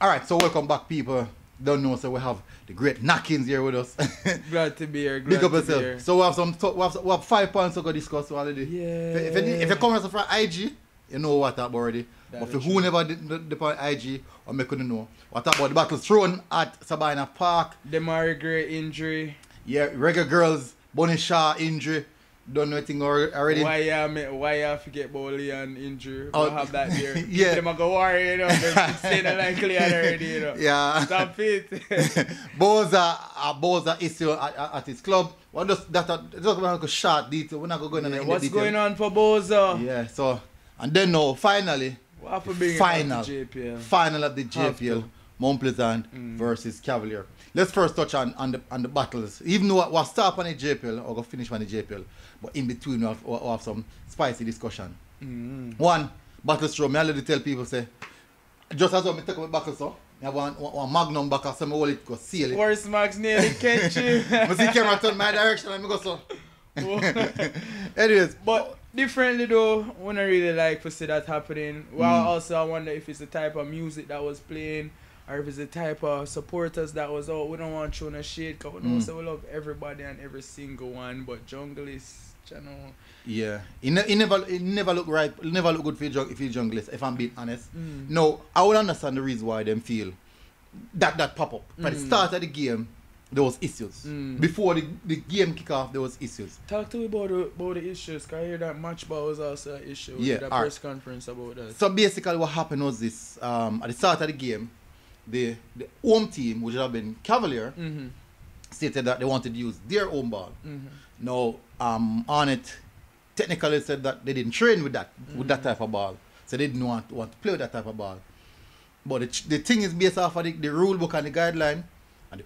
Alright, so welcome back, people. Don't know, so we have the great Knockins here with us. Glad to be here. Glad Big up to yourself. Be here. So we have 5 points to go discuss already. Yeah. If you come with us from IG, you know what I'm already. That but for who never did the IG, or me couldn't know. What about the battle thrown at Sabina Park? Demarai Gray injury. Yeah, Reggae Girls, Bunny Shaw injury. Don't know anything already. Why I forget about Leon injury? We'll have that there. Yeah. Them go worry, you know. They're saying like Leon already, you know. Yeah. Stop it. Boza issue at his club. What does that? Just like a short detail. We're not going to go into detail. What's going on for Boza? Yeah. So and then now finally. What for being final? Final of the JPL. Mount Pleasant versus Cavalier. Let's first touch on the battles. Even though we'll start on the JPL or go finish on the JPL, but in between we'll have some spicy discussion. One, battles through. I already tell people, say, just as I take my battles, so, I have one magnum back, so I hold it, go seal it. Sportsmax nearly catch you. I see camera turn my direction and I go so. Anyways. But differently though, when I really like to see that happening. Well, also I wonder if it's the type of music that was playing, or if it's the type of supporters that was out. We don't want to show no shit, because we know so we love everybody and every single one. But junglist, you know. Yeah. It never look right. It never look good if you're junglist, if I'm being honest. No, I would understand the reason why them feel that pop up. But the start of the game, there was issues. Before the game kick off, there was issues. Talk to me about the issues, because I hear that match ball was also an issue. Yeah. That press conference about that. So basically what happened was this. At the start of the game, the home team, which would have been Cavalier, stated that they wanted to use their own ball. Now, Arnett technically said that they didn't train with that type of ball, so they didn't want to play with that type of ball. But the thing is based off of the rule book and the guideline, and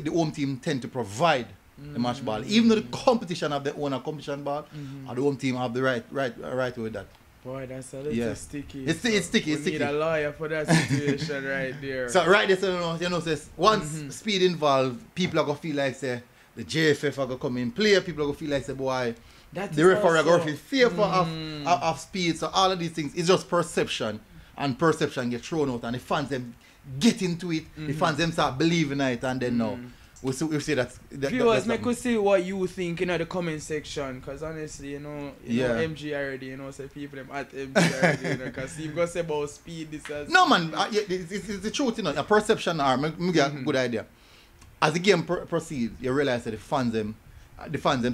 the home team tend to provide the match ball, even though the competition have their own competition ball, and the home team have the right with that. Boy, that's a little sticky. It's sticky. Need a lawyer for that situation right there. So right there, so you know says once speed involved, people are gonna feel like say the JFF are gonna come in play. People are gonna feel like say boy, the referee are gonna feel fearful of speed. So all of these things, it's just perception, and perception get thrown out, and the fans them get into it. The fans them start believing it, and then now. We'll see that viewers, make us see what you think in the comment section, because honestly, you know MG already, you know, say people them at MG already, you know, because you've got to say about speed, this as no man, it's the truth, you know, a perception are get a good idea. As the game proceeds, you realize that the fans them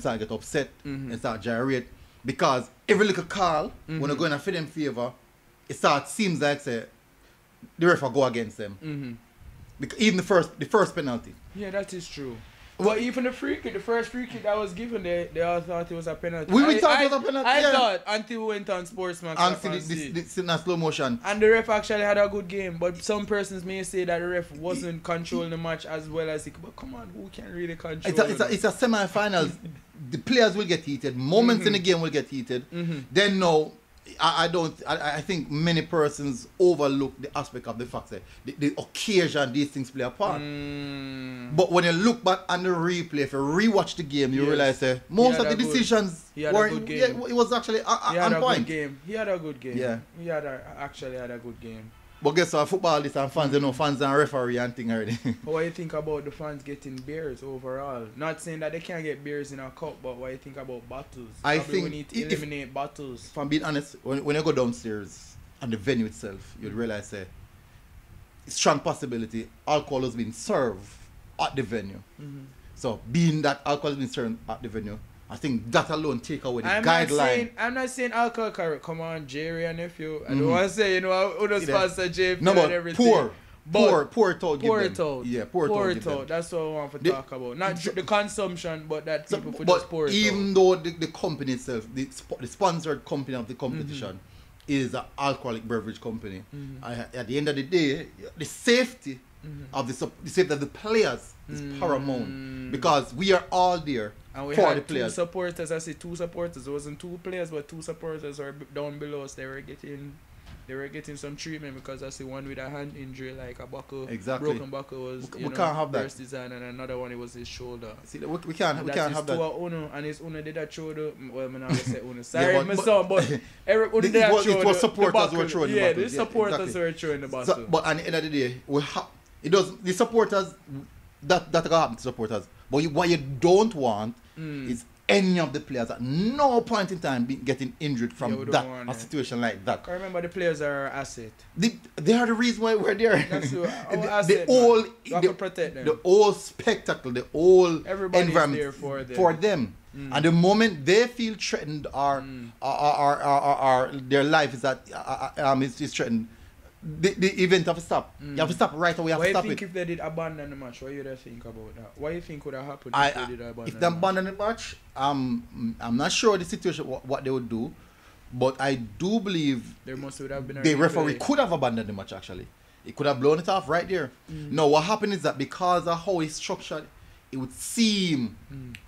start to get upset and start gyrate, because every little call when they're going to fit them favor, it seems like say the ref will go against them. Even the first penalty. Yeah, that is true. Well, even the first free kick that was given, they all thought it was a penalty. We thought it was a penalty. I thought until we went on Sportsmax. Until it's in slow motion. And the ref actually had a good game, but some persons may say that the ref wasn't controlling the match as well as he could. But come on, who can really control? It's a semi-finals. The players will get heated. Moments in the game will get heated. Then no. I think many persons overlook the aspect of the fact that the occasion these things play a part. But when you look back on the replay, if you rewatch the game, you realize that most of the decisions were. It was actually on point. He had a good game. Yeah, he had actually had a good game. But guess what? Footballists and fans, you know, fans and referee and thing already. What do you think about the fans getting bears overall? Not saying that they can't get bears in a cup, but what do you think about battles? I think we need to eliminate battles. If I'm being honest, when you go downstairs and the venue itself, you'll realize that strong possibility alcohol has been served at the venue. So being that alcohol has been served at the venue, I think that alone take away the guideline. I'm not saying alcohol, come on, Jerry and nephew. I don't want to say, you know, I would sponsor JP and everything. Poor toad. Yeah, poor toad. That's what I want to talk about. Not the consumption, but that people for just poor toad. Even though the company itself, the sponsored company of the competition, is an alcoholic beverage company, at the end of the day, the safety of the players is paramount, because we are all there and we for had the players. Two supporters, I say two supporters. It wasn't two players, but two supporters were down below us. They were getting they were getting some treatment, because that's the one with a hand injury, like a buckle, broken buckle was first design, and another one it was his shoulder. See, we can't have that. And his owner did that shoulder. Well, I'm not gonna say owner. Sorry, yeah, but Eric did that shoulder. It was supporters were throwing the buckle. Yeah, the supporters were throwing the buckle. So, but at the end of the day, the supporters that happened to supporters. But what you don't want is any of the players at no point in time getting injured from a situation like that. I remember the players are our asset. They are the reason why we're there. That's the whole spectacle, the whole environment there for them. And the moment they feel threatened, or their life is threatened, the event have to stop. You have to stop right away. What do you think if they did abandon the match? What do you think about that? What do you think would have happened if they did abandon the match? If they abandon the match, I'm not sure the situation, what they would do, but I do believe the referee could have abandoned the match, actually. It could have blown it off right there. No, what happened is that because of how it's structured, it would seem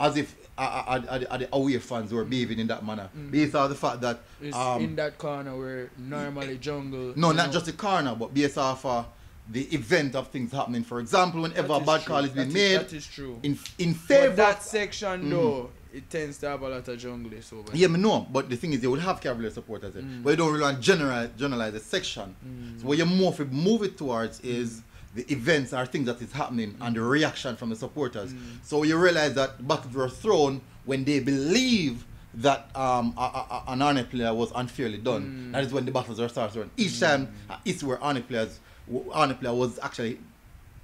as if the away fans were behaving in that manner, based on the fact that it's in that corner where normally jungle. No, not just the corner, but based off the event of things happening. For example, whenever a bad call is being made, that is true. In favor of that section, though, it tends to have a lot of junglists over there. Yeah, I know, but the thing is, they would have Cavalier supporters, but you don't really want to generalize the section. So what you move it towards is the events are things that is happening and the reaction from the supporters. So you realize that buckets were thrown when they believe that an Arnett player was unfairly done. That is when the buckets were started thrown. Each time, it's where Arnett player was actually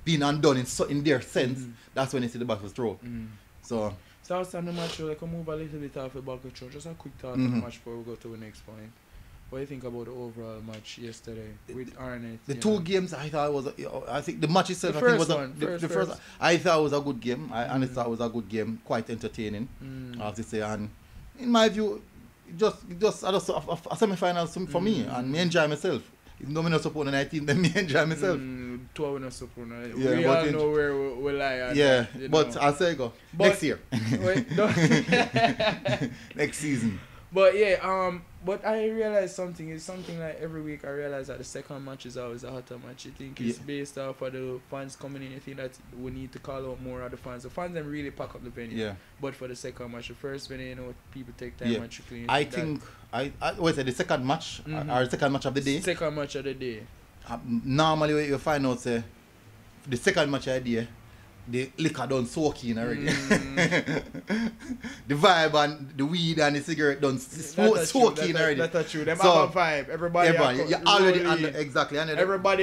being undone in their sense. That's when they see the buckets thrown. So. So outside the match, I can move a little bit off the bucket throw. Just a quick thought on the match before we go to the next point. What do you think about the overall match yesterday with Arnett? The two games, I thought I think the match itself, the first one. I thought it was a good game. I honestly thought it was a good game, quite entertaining, I have to say. And in my view, just a semi-final for me, and me enjoy myself. Even though me not supporting my team, then me enjoy myself. Two of us supporting. Yeah, we all know where we lie. Yeah, but I'll say go next year. Wait, next season. But yeah, but I realized something. It's something like every week I realize that the second match is always a hotter match. You think it's based off of the fans coming in. You think that we need to call out more of the fans. The fans then really pack up the venue. Yeah. But for the second match, the first venue, you know, people take time and trickling. I think the second match or the second match of the day. Second match of the day. Normally, you find out say the second match of the day, the liquor done soak in already. The vibe and the weed and the cigarette done soak in already. That's true. Them so, have a vibe. Everybody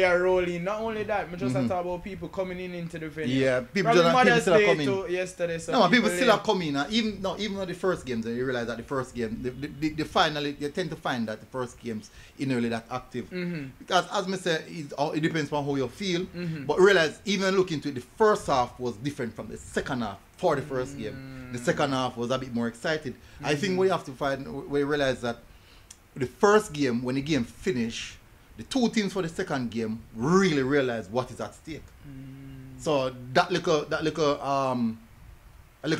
are rolling. Not only that, but just talk about people coming into the venue. Yeah, people still are coming. Yesterday, no, people still are coming. Even though the first games, you realize that the first game, the final, you tend to find that the first games isn't really that active. Because as me say, it depends on how you feel. But realize, even looking to the first half, was different from the second half for the first game. The second half was a bit more excited. I think we realize that the first game, when the game finished, the two teams for the second game really realized what is at stake. So that little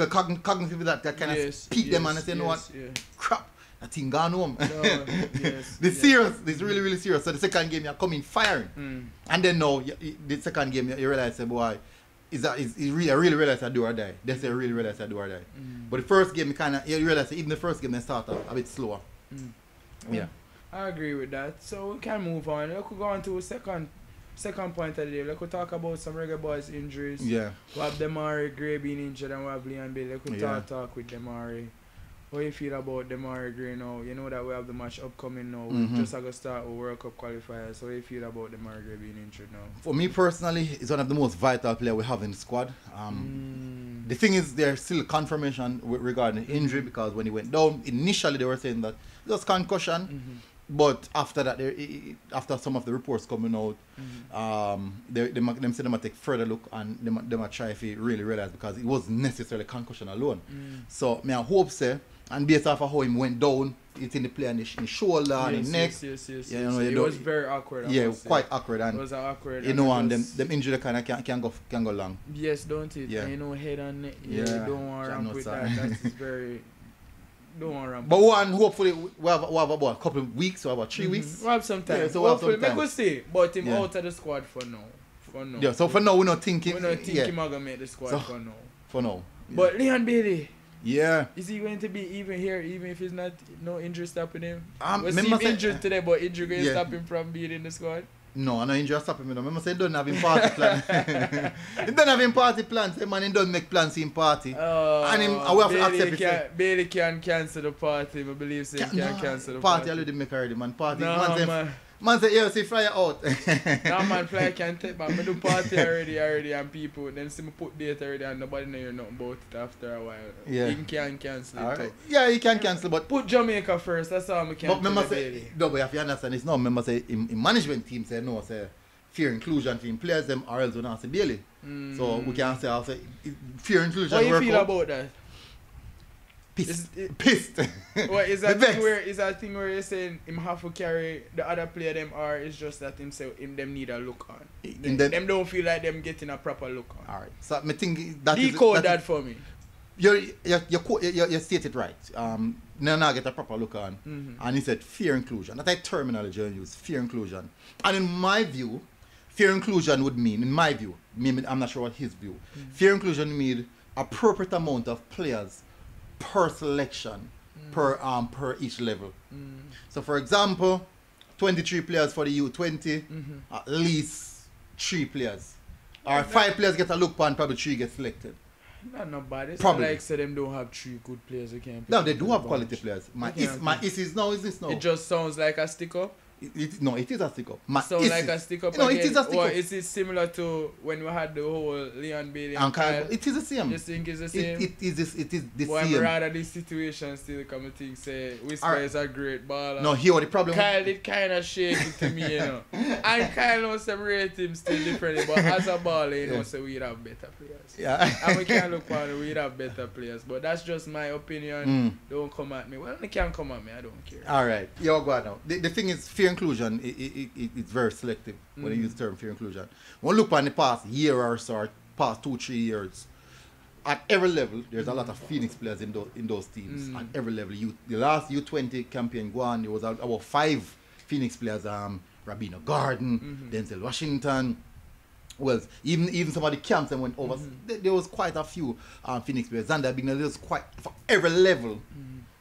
cognitive that kind of speak them and say, you know what, crap, that thing gone home. It's really, really serious. So the second game, you're coming firing, and then now the second game, you realize, boy. I really realized I do or die. That's I really realized I do or die. But the first game, you realize even the first game, they start a bit slower. Yeah, I agree with that. So we can move on. Let's go on to the second point of the day. Let's talk about some Reggae Boyz injuries. Yeah. We have Demarai Gray being injured and we have Leon Bailey. Let's talk with Demarai. How you feel about Demarai Gray now? You know that we have the match upcoming now. We just going to start our World Cup qualifiers. How you feel about Demarai Gray being injured now? For me personally, he's one of the most vital players we have in the squad. The thing is, there's still confirmation regarding injury, because when he went down, initially they were saying that it was concussion. But after that, after some of the reports coming out, they said they might take further look and they might try if he really realize, because it wasn't necessarily concussion alone. So I hope so. And based off of how he went down, it's in the play on the shoulder, and the neck. It was very awkward. Yeah, quite awkward. And it was awkward. You know, and them injury kind of can go long. Yes, don't it? Yeah. And you know, head and neck. Yeah, you don't want to with that. That's very... don't want to ramp up. But one, hopefully, we have about a couple of weeks, we have about 3 weeks. We have some time. Yeah, so hopefully, we could see. But him out of the squad for now. For now. Yeah, so for now, we're not thinking. We're not thinking we're going to make the squad for now. For now. Yeah. But Leon Bailey. Yeah. Is he going to be even here, even if he's not, no injury stopping him? Was he injured today, but injury going to stop him from being in the squad? No, I'm not injured stopping him. I say he don't have him party plans. He don't have him party plans. Hey, man, he don't make plans in party. Oh, and him, we have to accept it. Bailey can cancel the party. I believe he can cancel the party. Party already make already, man. Party. No, man say, yeah, see, fly out. No, man, fly can't take back. I do party already, and people, then see me put date already, and nobody know you're not about it after a while. Yeah. He can cancel it too. Yeah, he can cancel, but... Put Jamaica first, that's all I can do, baby. No, but if you understand, it's not, remember, say, in management team, say, no, say, fear inclusion for players, them or else we don't say Bailey. So, we can say, fear inclusion. What do you feel about that? Pissed. What is that thing where you're saying him have to carry the other player them are it's just that him say him them need a look on. Them don't feel like them getting a proper look on. Alright. So I think that decode that for me. You stated right. Now get a proper look on. And he said fair inclusion. That's a terminology I use, fair inclusion. And in my view, fair inclusion would mean, in my view, I'm not sure what his view. Fair inclusion means appropriate amount of players per selection, per each level. So for example, 23 players for the U20, at least 3 players. Or 5 players get a look and probably 3 get selected. Not bad. It's probably. Not like say them don't have 3 good players. They can't play. No, they do have quality players. My is now. It just sounds like a stick up. No, it is a stick up. It is a stick up. Or is it similar to when we had the whole Leon Bailey and Kyle? It is the same. You think it's the same? It is the same. Well, rather this situation still come to say Whisper is a great baller. No, here the problem. Kyle did kind of shake it to me, you know. And Kyle knows separate him still differently, but as a baller, you know, so we'd have better players. Yeah. And we can look for it, we'd have better players. But that's just my opinion. Don't come at me. Well, they can't come at me. I don't care. All right. Yo, go on now. The thing is, fair inclusion, it's very selective when you use the term fair inclusion. When you look on the past year or so, past 2-3 years, at every level, there's a lot of Phoenix players in those teams. At every level, the last U20 campaign Guan, there was about 5 Phoenix players. Rabino Garden, Denzel Washington. Well, even some of the camps that went over. There was quite a few Phoenix players. Zander Bignell, there's quite for every level.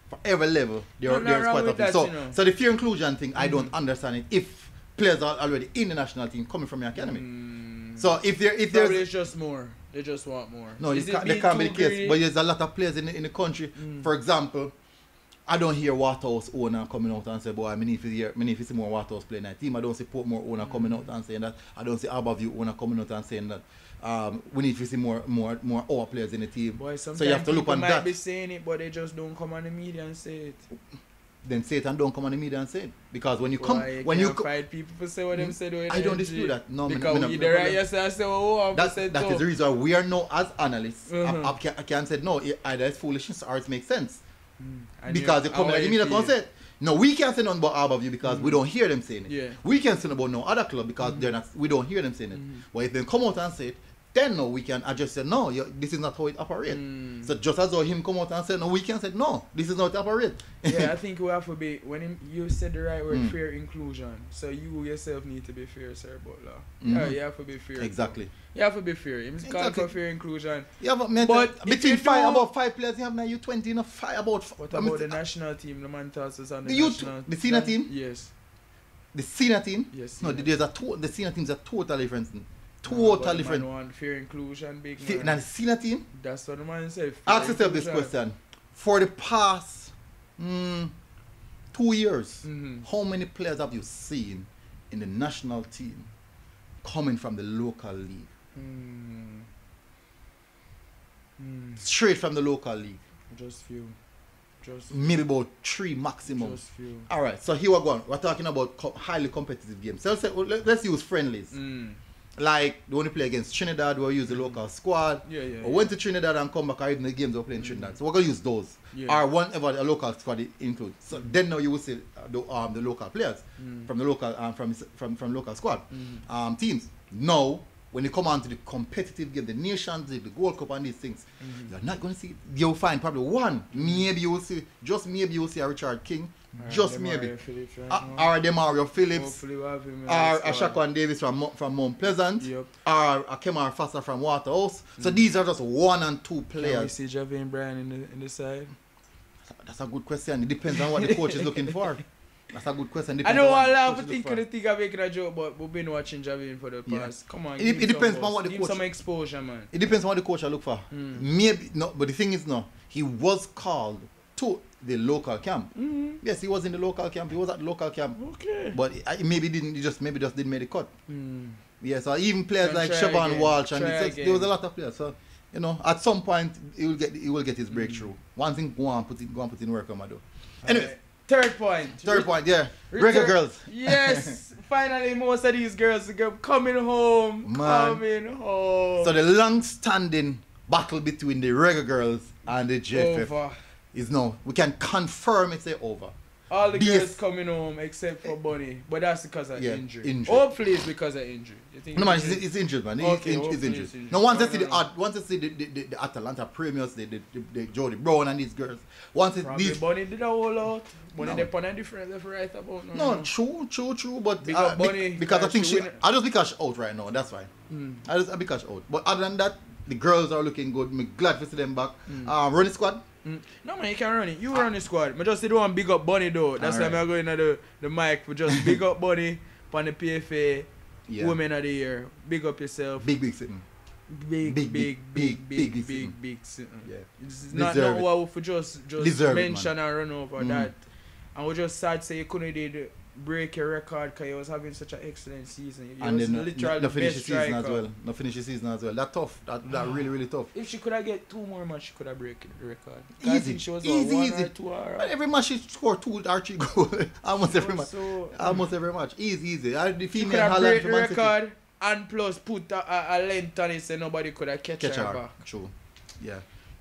For every level, there's quite a thing. So, you know. So the fair inclusion thing, I don't understand it. If players are already in the national team coming from your academy, so if there's just more, they just want more. No, they can't be the case. But there's a lot of players in the country. For example, I don't hear Waterhouse owner coming out and say, "Boy, I mean if it's more Waterhouse playing that team." I don't see Portmore owner coming out and saying that. I don't see Abaview owner coming out and saying that. We need to see more our players in the team. Boy, so you have to look on that. Might be saying it, but they just don't come on the media and say it. Then say it and don't come on the media and say it. Because when you come... Boy, when you fight people for say what them say. I don't dispute that. No, because that is the reason we are now, as analysts, I can say, no, either it's foolishness or it makes sense. Because they come on the media and say it. No, we can't say nothing about Abaview because we don't hear them saying it. Yeah. We can't say about no other club because we don't hear them saying it. But if they come out and say it, then no, we can adjust. Say no, this is not how it operates. So just as though him come out and say no, we can say no, this is not how it operates. Yeah, I think we have to be when you said the right word, fair inclusion. So you yourself need to be fair, sir, Butler. Yeah, you have to be fair. Exactly. You have to be fair. It's called for fair inclusion. Yeah, but between about five players, you have now U20, you know, What about the national team? The man tells us on the national team. The senior team? Yes. The senior team? Yes. No, the senior team is a totally different thing. Totally different. Man want fair inclusion, big man. Now the senior team? That's what the man said. Ask yourself this question. For the past 2 years, how many players have you seen in the national team coming from the local league? Straight from the local league. Just few. Maybe about 3 maximum. Just few. All right, so here we're going. We're talking about highly competitive games. So let's use friendlies. Like the only play against Trinidad, we'll use the local squad. Or went to Trinidad and come back, or even the games we're playing Trinidad. So we're gonna use those. Or whatever a local squad includes. So then now you will see the local players from the local squad teams. Now when they come on to the competitive game, the Nations League, the Gold Cup and these things, you're not going to see, you'll find probably one, maybe you'll see, just maybe you'll see a Richard King, just maybe, Phillips, right? Or a Demario Phillips, we'll or a Shaquan Davis from Mount Pleasant, or a Kemar Fassar from Waterhouse. So these are just 1 and 2 players. Can we see Javin Bryan in the side? That's a good question. It depends on what the coach is looking for. That's a good question. I know a lot of people think I'm making a joke, but we've been watching Javin for the past. Yeah. Come on, it depends on what the coach. Give some exposure, man. It depends on what the coach I look for. Maybe no, but the thing is, no, he was called to the local camp. Yes, he was in the local camp. He was at the local camp. Okay. But maybe just didn't make the cut. Yeah. So even players like Siobhan Walsh and there was a lot of players. So you know, at some point he will get his breakthrough. One thing, go and put in work on my door. Anyway. Right. Third point, yeah. Reggae Girls. Yes, finally most of these girls are coming home, So the long-standing battle between the Reggae Girls and the JFF is now, we can confirm it's over. All the girls coming home except for Bunny, but that's because of injury. Hopefully it's because of injury. You think no man, it's injured, man. Okay, it's injured. Now once I see the Atlanta Premiers, the Jody Brown and these girls, Bunny did a whole lot. Bunny they put a different level right about now. No, true. But because I think I just cash out right now. That's why. I be cash out. But other than that, the girls are looking good. I'm glad to see them back. Running squad. No man, you can run it. You run the squad. I just did one big up Bunny though. That's why I'm going to the mic for just big up Bunny on the PFA Women of the Year. Big up yourself. Big sitting. Big sitting. Yeah. It's not what we just mention and run over that. And we just sad say you couldn't break your record because you was having such an excellent season. And then no finish the season as well. No finish the season as well. That's tough. That really tough. If she could have get 2 more matches, she could have broken the record. Easy. Every match she scored 2 or 3 goals. Almost every match. Easy. The female she could have broken the record and plus put a length on it so nobody could have catch her back. True. Yeah.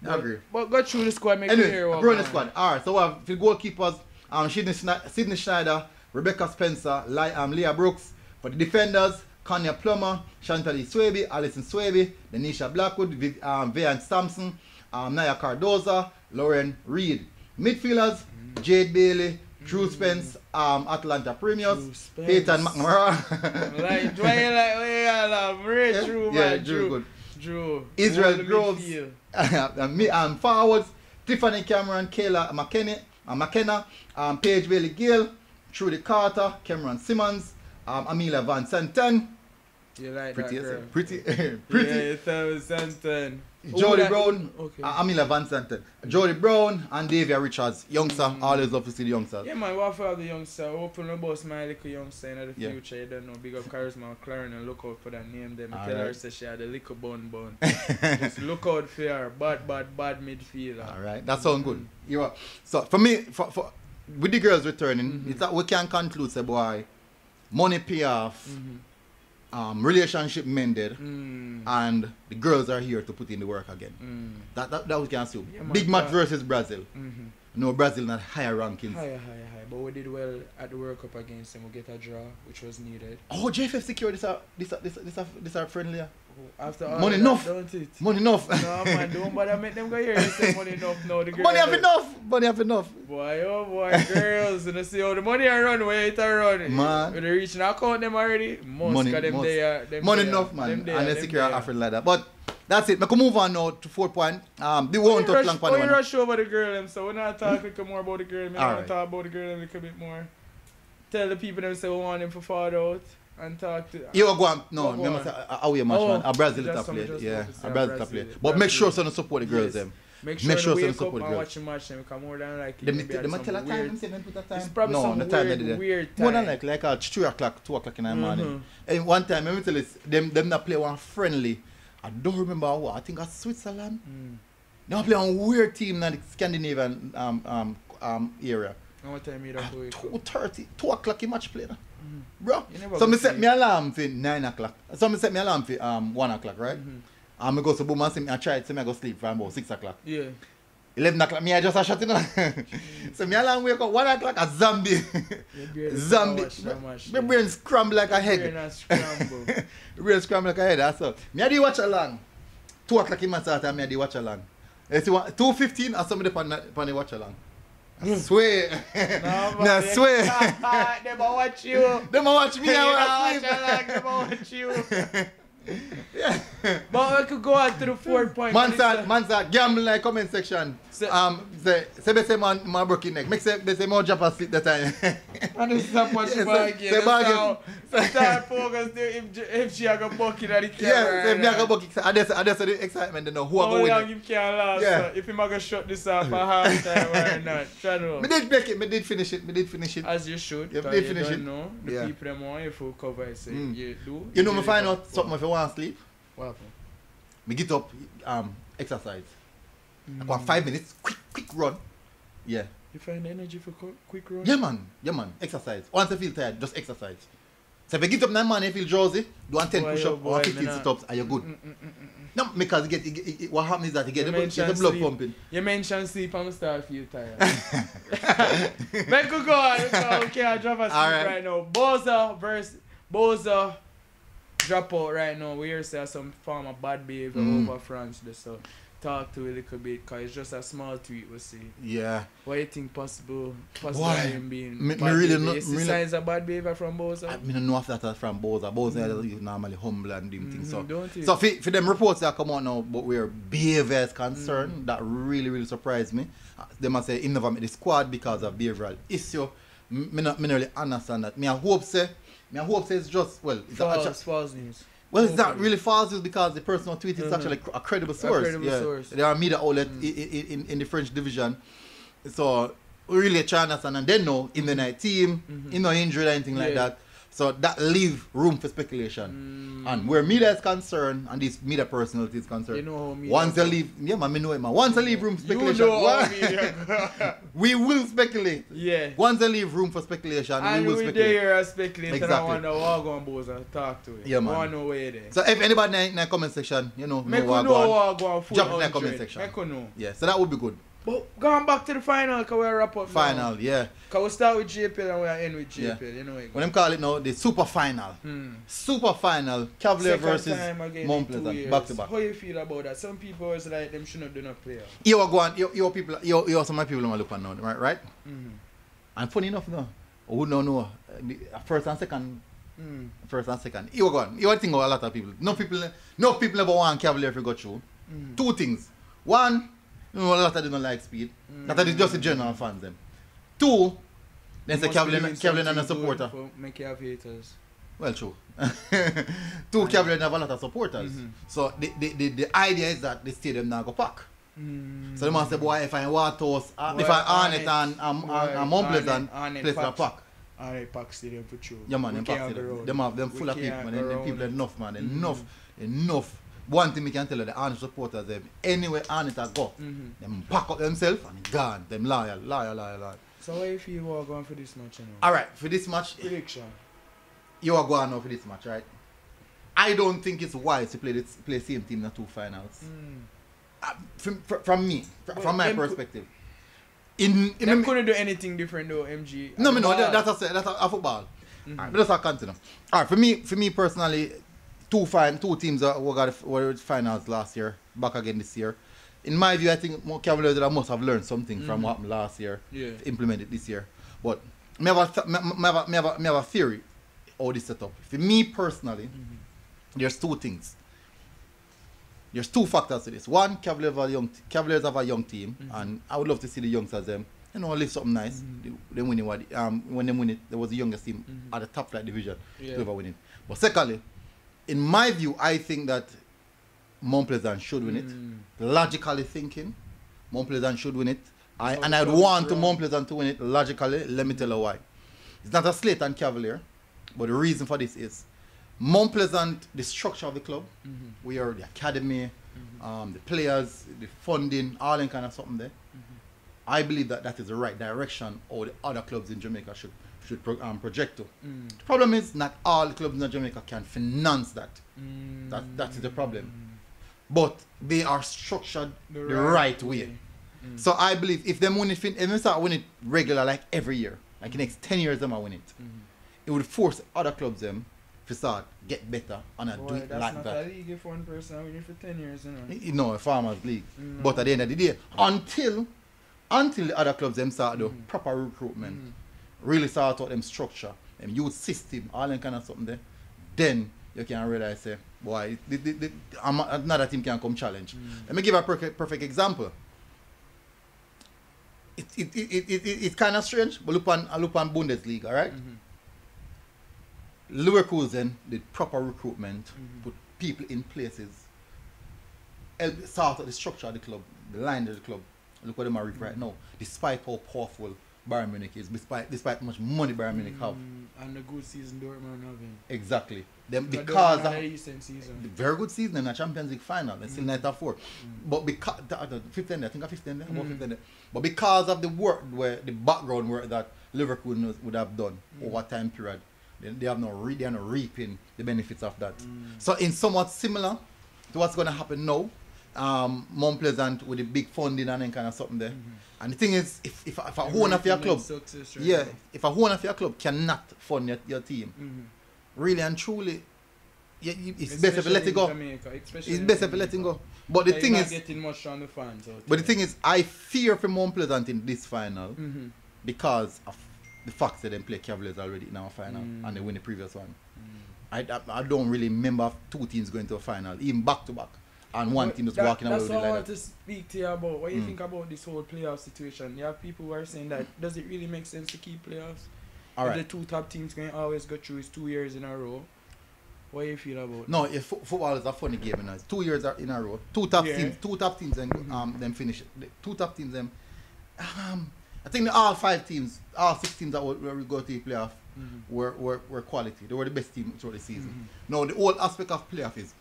I agree. But go through the squad. Anyway, the squad. Alright, so we have the goalkeepers. Sydney Schneider, Rebecca Spencer, Leah Brooks. For the defenders, Kanya Plummer, Chantalie Swaby, Alison Swaby, Denisha Blackwood, Veyant Sampson, Naya Cardoza, Lauren Reed. Midfielders, Jade Bailey, Drew Spence, Atlanta Premiers, Peyton McNamara. Drew. Israel Groves. Forwards, Tiffany Cameron, Kayla McKenna, Paige Bailey Gale, Trudy Carter, Cameron Simmons, Amelia Van Sanden. You like pretty that girl. Pretty. Yeah, Sanden. Jody Brown. Okay. Amelia Van Sanden. Jody Brown and Davia Richards. Youngster. Always love to see the youngsters. Yeah, man. What for the youngster? Open the bus, my little youngster in the future. You don't know. Big up Charisma and Clarin and look out for that name. Then tell her that she had a little bun. Just look out for her. Bad midfielder. All right. That sounds good. You are. So, for me, for with the girls returning, it's that we can conclude, say, boy, money pay off, relationship mended, and the girls are here to put in the work again. That we can assume. Yeah, big match versus Brazil. No, Brazil not higher rankings. Higher. But we did well at the World Cup against them. We get a draw, which was needed. Oh, JFF secured this are friendlier. After all money enough. Don't it? Money enough. No man, don't bother make them go here. They say money enough now. The money have enough. Money have enough. Boy, oh boy, girls, and you see how the money are run where it are run. Man, when they reach an account them already. Money enough, man. And they secure African ladder. But that's it. We can move on now to 4 point. They won't talk long. We rush over the girl them, so we're not talking more about the girl. We want to talk about the girl a little bit more. Tell the people them say we want them for far out. And talk to you go on. No, remember away match, man. A Brazil top play. Yeah, a Brazil top play. But Brazil. Make sure to support the girls them. Make sure to support the girls. Watch the match them because more than likely. They tell a time. They put a time. It's probably some weird time. More than likely, like at 3 o'clock, 2 o'clock in the morning. And one time, let me tell you, them not play one friendly. I don't remember what. I think at Switzerland. They play on weird team in the Scandinavian area. What time you don't play? 2:30, 2 o'clock. You match play. Bro, somebody set me alarm for 9 o'clock. Somebody set me alarm for 1 o'clock, right? And I go to boom and see me, I try to see me go sleep for about 6 o'clock. Yeah. 11 o'clock. Me I just a shot in. So me along wake up 1 o'clock a zombie. Zombie. My brain scramble like a head. Brain scramble like a head. That's all. Me I do watch along. 2 o'clock in my time. Me I do watch along. It's 2:15 or somebody pon the watch along. Swear. No, no swear. They ma watch you. They ma watch me. They ma watch you. Yeah. But we could go on to the 4 point. Man said, gamble in the comment section. Say they say my broken neck. Make sure they say more jump asleep that time. And this is how much bargain. It's how start focus there if she has a bucket at the camera. Yeah, if they have a bucket. And that's the excitement they know who are going to win. How long you can last? Yeah. So if you're going to shut this off for half time or not. Try to. I did make it. I did finish it. As you should. Yeah, I did finish it. Know, the yeah. people them want you full cover. So you do. You know me find out something if you want to sleep. What happened? Me get up, exercise. I go 5 minutes, quick run. Yeah. You find energy for quick run? Yeah, man. Exercise. Once I feel tired, just exercise. So if you get up 9 man, you feel drowsy, do 10 push-ups or 15 sit-ups, and you're good. No, because you get, what happens is that you get the blood pumping. You mentioned sleep, I'm starting to feel tired. Let's go on. Okay, I'll drop a sleep right now. Boza versus Boza. Drop out right now. We hear some form of bad behavior over France. So talk to it a little bit because it's just a small tweet we see. Yeah. What do you think possible him being me really not really signs of bad behavior from Boza? I don't know if that's from Boza. Boza is normally humble and doing things. So for them reports that come out now but where behavior is concerned, that really, really surprised me. They must say he never made the squad because of behavioral issue. I don't really understand that. I hope it's just, well, it's false news. Well, it's not really false news because the person who tweeted is actually a credible source. There are media outlets in the French division. So, really trying to understand. And then, no, in the night team, you know, injury or anything like that. So, that leaves room for speculation. And where media is concerned, and this media personality is concerned, you know how media once they leave, once they leave room for speculation, we will speculate. Yeah. Once they leave room for speculation, and we will speculate. And we there speculate, exactly. And I wonder how going Boza talk to it. Yeah, man. I know where it is. So if anybody in the comment section, you know, make know how going jump in the comment section. Make know. Yeah, so that would be good. But going back to the final, because we'll wrap up now. Yeah. Because we'll start with JPL and we'll end with JPL. Yeah. You know what they call it now, the super final. Super final, Cavalier versus Mount Pleasant, back to back. How you feel about that? Some people is like, them should not do not play. Some of my people look at now, right? And funny enough, no, who don't know, first and second. First and second. You would think of a lot of people. No people ever want Cavalier if you go through. Two things. One, a lot of them don't like speed. That is just the general fans them. Two, then say Cavalier and a supporter. Make you have haters. Well, true. Two, Cavalier have a lot of supporters. So the idea is that the stadium now go pack. So they must say, boy, if I Waterhouse, if I Arnett and Mount Pleasant, place go pack. Arnett pack stadium for true. Yeah, man, them pack stadium. Them have them full of people, and them people enough, man, enough. One thing we can tell you, the Arnett supporters, them anywhere Arnett has go, them pack up themselves and gone. Them loyal. So what if you are going for this match? Alright, for this match, prediction. You are going now for this match, right? I don't think it's wise to play same team in the two finals. From my perspective. They couldn't do anything different though, MG. No, that's a football. But that's a continent. Alright, for me personally, two teams were in the finals last year, back again this year. In my view, I think Cavaliers must have learned something from what happened last year, implemented this year. But I have a theory how this set up. For me personally, there's two things. There's two factors to this. One, Cavaliers have a young team, and I would love to see the youngsters them. You know, live something nice. They win it. When they win it, there was the youngest team at the top flight division to ever win it. But secondly, in my view, I think that Mount Pleasant should win it. Logically thinking, Mount Pleasant should win it. I'd want Mount Pleasant to win it logically. Let me tell you why. It's not a slate on Cavalier, but the reason for this is Mount Pleasant, the structure of the club, we are the academy, the players, the funding, all that kind of something there. I believe that is the right direction or the other clubs in Jamaica should project to. The problem is not all clubs in Jamaica can finance that. That is the problem. But they are structured the right way. So I believe if them win it, if they start winning it regular, like every year, like the next 10 years, them I win it. It would force other clubs them to start get better and do it like that. That's not a league if one person win it for 10 years, you know. No, a farmers league. But at the end of the day, until the other clubs them start do proper recruitment, really start out them structure, them youth system, all that kind of something there, then you can realize, say, boy, another team can come challenge. Let me give a perfect example. It's kind of strange, but look on Bundesliga, all right? Leverkusen did proper recruitment, put people in places, helped sort out the structure of the club, the line of the club. Look what they are right now, despite how powerful Bayern Munich is, despite how much money Bayern Munich have. And the good season Dortmund having. Exactly. Them, because of the very good season in the Champions League final, they still 9th and 4th. But because the 15th, I think a 15th, about 15th. But because of the work where the background work that Leverkusen would have done over time period, they are not reaping the benefits of that. So in somewhat similar to what's gonna happen now. Mount Pleasant with the big funding and kind of something there. And the thing is, if a owner of your club, if a owner of your club cannot fund your team, really and truly, it's better to let it go. It's better to let it go. But the thing is, getting much from the fans. But the thing is, I fear for Mount Pleasant in this final because of the fact that they play Cavaliers already in our final and they win the previous one. I don't really remember two teams going to a final, even back to back. And one team that's walking away with it like that. That's what I want to speak to you about. What do you think about this whole playoff situation? You have people who are saying that, does it really make sense to keep playoffs? All right. If the two top teams can always go through is 2 years in a row. What do you feel about it? No, football is a funny game. You know? 2 years in a row. Two top teams and them finish. Two top teams them. I think all 6 teams that were go to the playoff were quality. They were the best team throughout the season. Now the whole aspect of playoff is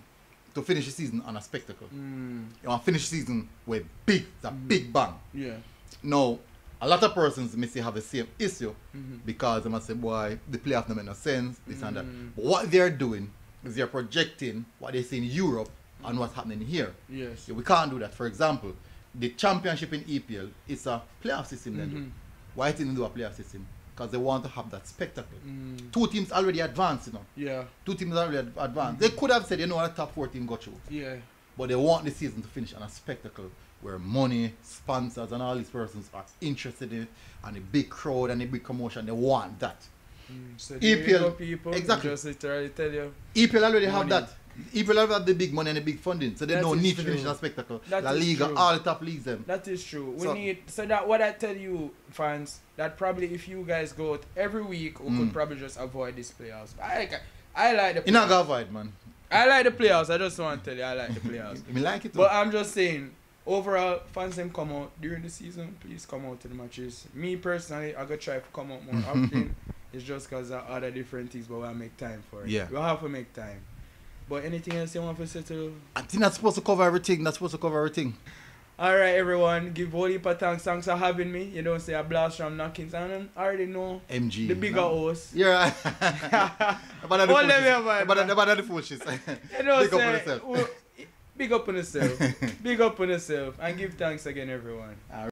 to finish the season on a spectacle. You want to finish the season with a big bang. Yeah. Now, a lot of persons may have the same issue because they must say, boy, the playoff don't make no sense, this and that. But what they're doing is they're projecting what they see in Europe and what's happening here. Yes. Yeah, we can't do that. For example, the championship in EPL, it's a playoff system they do. Why didn't they do a playoff system? Because they want to have that spectacle. Two teams already advanced, you know. Yeah. Two teams already advanced. They could have said, you know, the top 14 got through. Yeah. But they want the season to finish on a spectacle where money, sponsors, and all these persons are interested in it, and a big crowd and a big commotion. They want that. So EPL people exactly. Just literally tell you. EPL already have that. People have the big money and the big funding, so they don't need to finish that spectacle. La Liga, all the top leagues them. That is true. We need, so that what I tell you, fans, that probably if you guys go out every week, we could probably just avoid these playoffs. I like the playoffs. You're not gonna avoid, man. I like the playoffs. I just want to tell you, I like the playoffs. I like it too. But I'm just saying, overall, fans them come out during the season. Please come out to the matches. Me personally, I gotta try to come out more often. It's just because of other different things, but we'll make time for it. Yeah, we'll have to make time. But anything else you want to settle? I think that's supposed to cover everything. That's supposed to cover everything. All right, everyone. Give whole heap of thanks. Thanks for having me. You don't say a blast from Knockings. I already know. MG. The bigger host. Yeah. About all the foolishness. You know, big up on yourself. Big up on yourself. Big up on yourself. And give thanks again, everyone. All right.